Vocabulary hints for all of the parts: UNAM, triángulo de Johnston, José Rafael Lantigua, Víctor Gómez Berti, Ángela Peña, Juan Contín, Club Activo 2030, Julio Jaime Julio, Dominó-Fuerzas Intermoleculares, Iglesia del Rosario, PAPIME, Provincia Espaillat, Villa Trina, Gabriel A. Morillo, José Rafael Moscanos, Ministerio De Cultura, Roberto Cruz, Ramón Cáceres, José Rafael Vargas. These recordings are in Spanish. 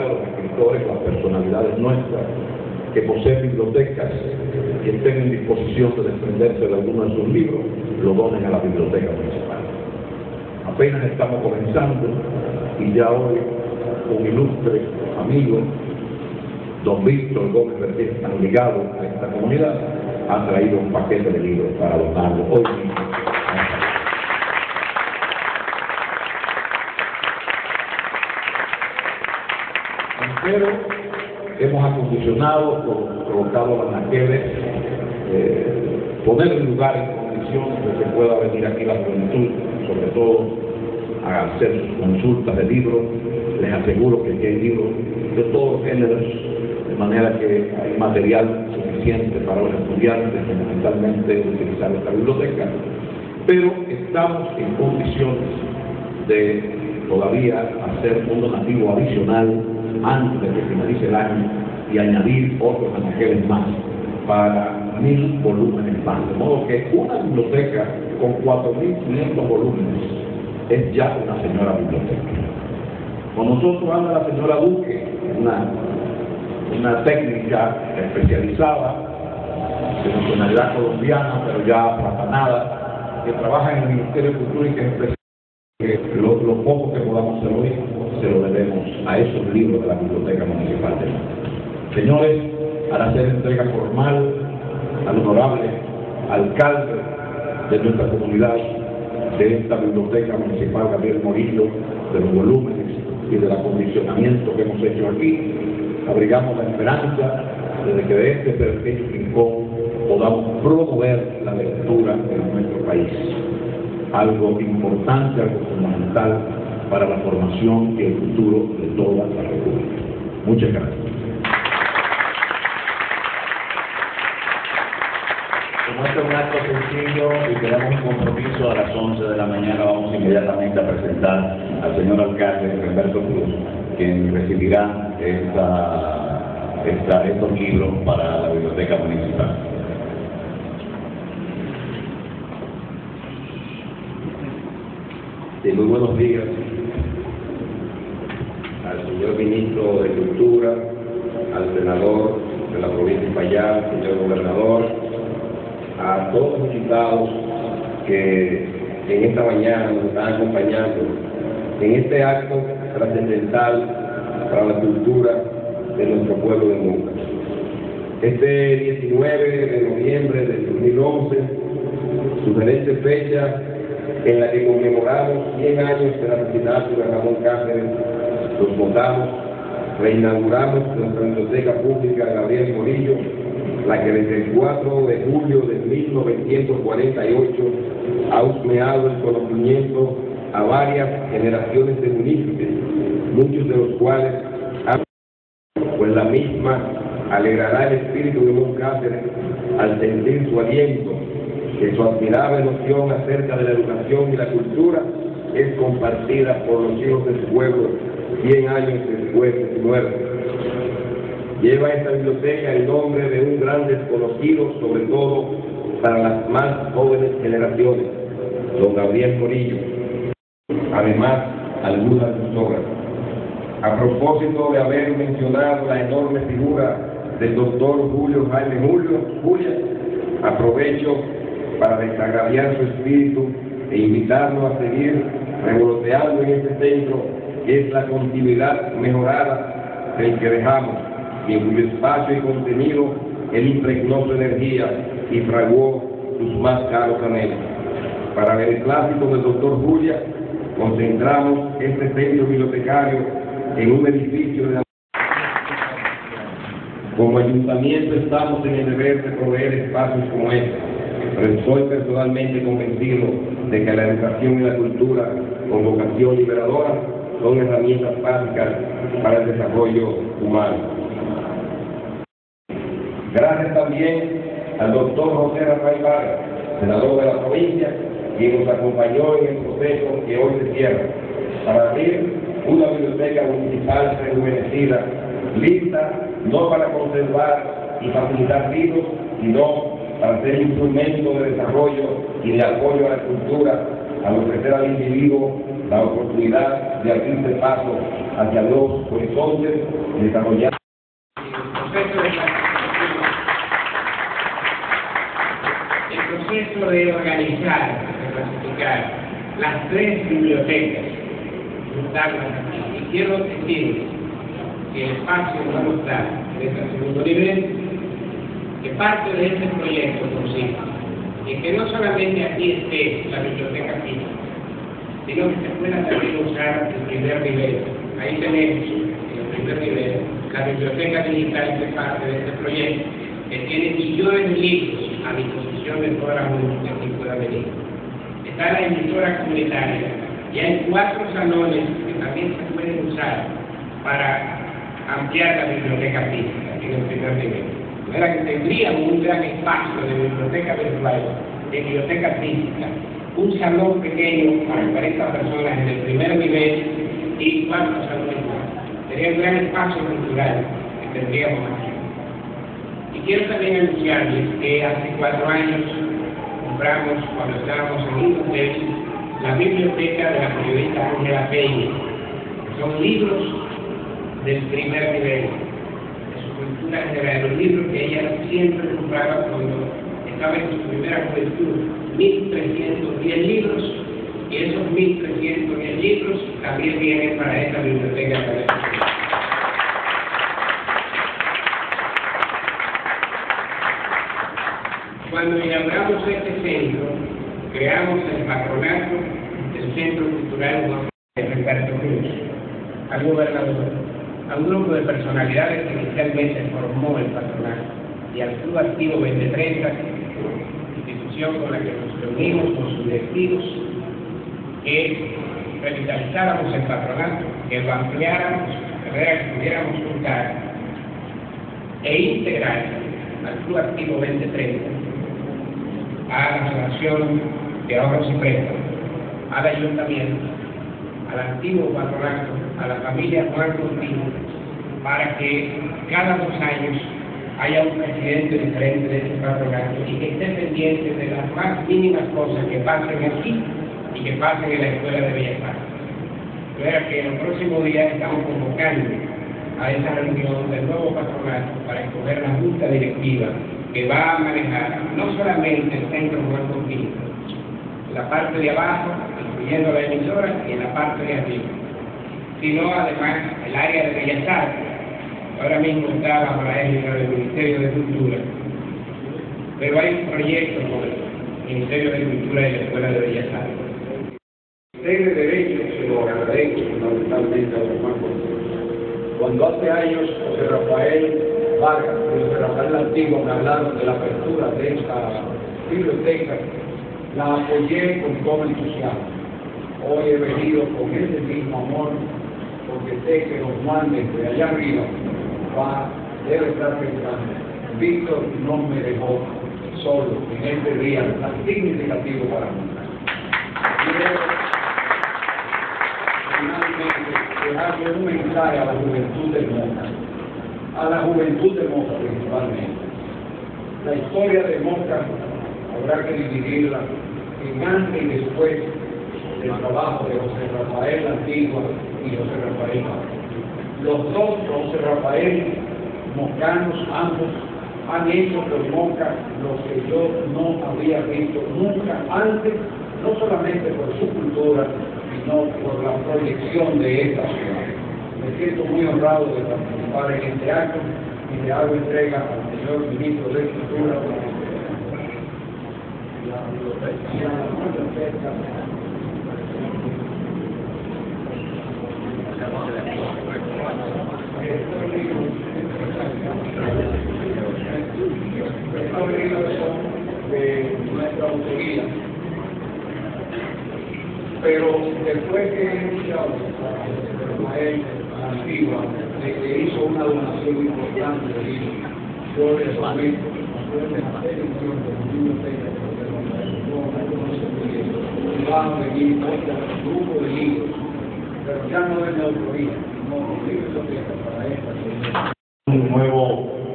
los escritores, las personalidades nuestras que poseen bibliotecas y estén en disposición de desprenderse de alguno de sus libros, lo donen a la biblioteca municipal. Apenas estamos comenzando y ya hoy un ilustre amigo, don Víctor Gómez Berti, tan ligado a esta comunidad, ha traído un paquete de libros para donarlo hoy mismo. Pero hemos acondicionado, colocado las naqueles, poner un lugar en condiciones de que pueda venir aquí la juventud, sobre todo a hacer sus consultas de libros. Les aseguro que aquí hay libros de todos los géneros, de manera que hay material suficiente para los estudiantes, fundamentalmente utilizar esta biblioteca. Pero estamos en condiciones de todavía hacer un donativo adicional antes de que finalice el año y añadir otros anaqueles más para 1000 volúmenes más. De modo que una biblioteca con 4500 volúmenes es ya una señora biblioteca. Con nosotros habla la señora Duque, una técnica especializada de nacionalidad colombiana, pero ya aplatanada, que trabaja en el Ministerio de Cultura y que es lo poco que podamos hacer hoy se lo debemos a esos libros de la Biblioteca Municipal de Manta. Señores, al hacer entrega formal al honorable alcalde de nuestra comunidad de esta Biblioteca Municipal Gabriel Morillo, de los volúmenes y del acondicionamiento que hemos hecho aquí, abrigamos la esperanza de que de este perfecto rincón podamos promover la lectura en nuestro país. Algo importante, algo fundamental para la formación y el futuro de toda la República. Muchas gracias. Como este es un acto sencillo y tenemos un compromiso a las 11 de la mañana, vamos inmediatamente a presentar al señor alcalde Roberto Cruz, quien recibirá estos libros para la biblioteca municipal. Sí, muy buenos días al señor ministro de Cultura, al senador de la provincia Espaillat, al señor gobernador, a todos los invitados que en esta mañana nos están acompañando en este acto trascendental para la cultura de nuestro pueblo de Moca. Este 19 de noviembre del 2011, sugerente fecha en la que conmemoramos 100 años de la asesinato de Ramón Cáceres, los votamos, reinauguramos nuestra biblioteca pública Gabriel Morillo, la que desde el 4 de julio de 1948 ha husmeado el conocimiento a varias generaciones de municipios, muchos de los cuales han, pues la misma alegrará el espíritu de Ramón Cáceres al sentir su aliento, que su admirable noción acerca de la educación y la cultura es compartida por los hijos de su pueblo 100 años después de su muerte. Lleva esta biblioteca el nombre de un gran desconocido, sobre todo para las más jóvenes generaciones, don Gabriel Morillo, además algunas de sus obras. A propósito de haber mencionado la enorme figura del doctor Julio Jaime Julio, aprovecho para desagraviar su espíritu e invitarnos a seguir revoloteando en este centro, que es la continuidad mejorada del que dejamos, y en cuyo espacio y contenido él impregnó su energía y fraguó sus más caros anhelos. Para ver el clásico del doctor Julia, concentramos este centro bibliotecario en un edificio de la... Como ayuntamiento estamos en el deber de proveer espacios como este, pero estoy personalmente convencido de que la educación y la cultura, con vocación liberadora, son herramientas básicas para el desarrollo humano. Gracias también al doctor José Rafael Vargas, senador de la provincia, quien nos acompañó en el proceso que hoy se cierra, para abrir una biblioteca municipal rejuvenecida, lista no para conservar y facilitar libros, sino para ser instrumento de desarrollo y de apoyo a la cultura, al ofrecer al individuo la oportunidad de abrirse paso hacia los horizontes, desarrollar el proceso de organizar, de clasificar las tres bibliotecas, juntarlas y quiero decir que el espacio vamos a dar en este segundo nivel, que parte de este proyecto consiste en que no solamente aquí esté la biblioteca física, sino que se pueda también usar el primer nivel. Ahí tenemos en el primer nivel la biblioteca digital, que parte de este proyecto, que tiene millones de libros a disposición de toda la comunidad que pueda venir. Está la emisora comunitaria y hay 4 salones que también se pueden usar para ampliar la biblioteca física en el primer nivel. De manera que tendríamos un gran espacio de biblioteca virtual, de biblioteca física, un salón pequeño para 40 personas en el primer nivel y 4 salones más. Sería un gran espacio cultural que tendríamos aquí. Y quiero también anunciarles que hace 4 años compramos, cuando estábamos en un hotel, la biblioteca de la periodista Ángela Peña. Son libros del primer nivel, de su cultura general, de los libros que ella siempre compraba cuando estaba en su primera juventud, 1310 libros, y esos 1310 libros también vienen para esta biblioteca. Cuando inauguramos este centro, creamos el patronato del Centro Cultural de Roberto Cruz, al gobernador, a un grupo de personalidades que inicialmente formó el patronato y al Club Activo 2030, institución con la que nos reunimos con sus directivos, que revitalizáramos el patronato, que lo ampliáramos, que pudiéramos juntar e integrar al Club Activo 2030, a la Asociación de Ahorros y Préstamos, al Ayuntamiento, al antiguo patronato, a la familia Juan Contín, para que cada 2 años haya un presidente diferente de este patronato y que esté pendiente de las más mínimas cosas que pasen aquí y que pasen en la Escuela de Bellas Artes. De manera que en el próximo día estamos convocando a esa reunión del nuevo patronato para escoger la junta directiva que va a manejar no solamente el Centro Juan Contín, la parte de abajo, incluyendo la emisora, y en la parte de arriba, sino además el área de Bellas Artes. Ahora mismo está bajo la égida del Ministerio de Cultura, pero hay un proyecto con el Ministerio de Cultura y la Escuela de Bellas Artes. El Ministerio de Derechos se lo agradezco fundamentalmente a los bancos. Cuando hace años José Rafael Vargas y José Rafael Lantigua me hablaron de la apertura de esta biblioteca, la apoyé con todo entusiasmo. Hoy he venido con ese mismo amor, porque sé que los mandes de allá arriba debe estar pensando. Víctor no me dejó solo en este día tan significativo para mí. Quiero finalmente dejarle un mensaje a la juventud del mundo, a la juventud de Moca principalmente. La historia de Moca habrá que dividirla en antes y después del trabajo de José Rafael Lantigua y José Rafael Vargas. Los dos, José Rafael Moscanos, ambos han hecho de Moca lo que yo no había visto nunca antes, no solamente por su cultura, sino por la proyección de esta ciudad. Me siento muy honrado de participar en este acto y le hago entrega al señor Ministro de Cultura de nuestra autoría, pero después que he escuchado a él Antigua de que hizo una donación importante de libros, yo les prometo que en la televisión de los niños de van a venir un grupo de libros, pero ya no es la autoría, no es para esta.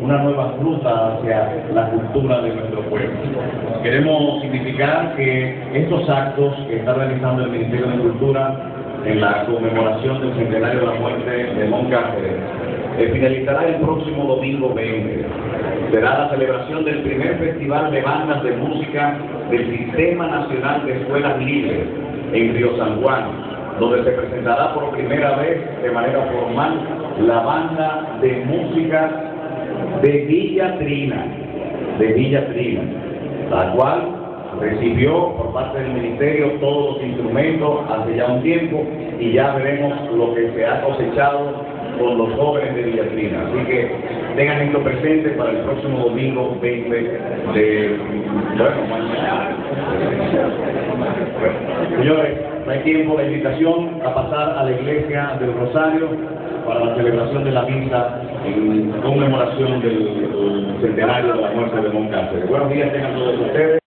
Una nueva ruta hacia la cultura de nuestro pueblo. Queremos significar que estos actos que está realizando el Ministerio de Cultura en la conmemoración del centenario de la muerte de Ramón Cáceres, que finalizará el próximo domingo 20. Será la celebración del primer Festival de Bandas de Música del Sistema Nacional de Escuelas Libres en Río San Juan, donde se presentará por primera vez de manera formal la banda de música de Villa Trina, la cual recibió por parte del Ministerio todos los instrumentos hace ya un tiempo, y ya veremos lo que se ha cosechado con los jóvenes de Villa Trina. Así que tengan esto presente para el próximo domingo 20 de... mañana. Bueno, señores, no hay tiempo. La invitación a pasar a la Iglesia del Rosario para la celebración de la misa en conmemoración del centenario de la muerte de Ramón Cáceres. Buenos días tengan todos ustedes.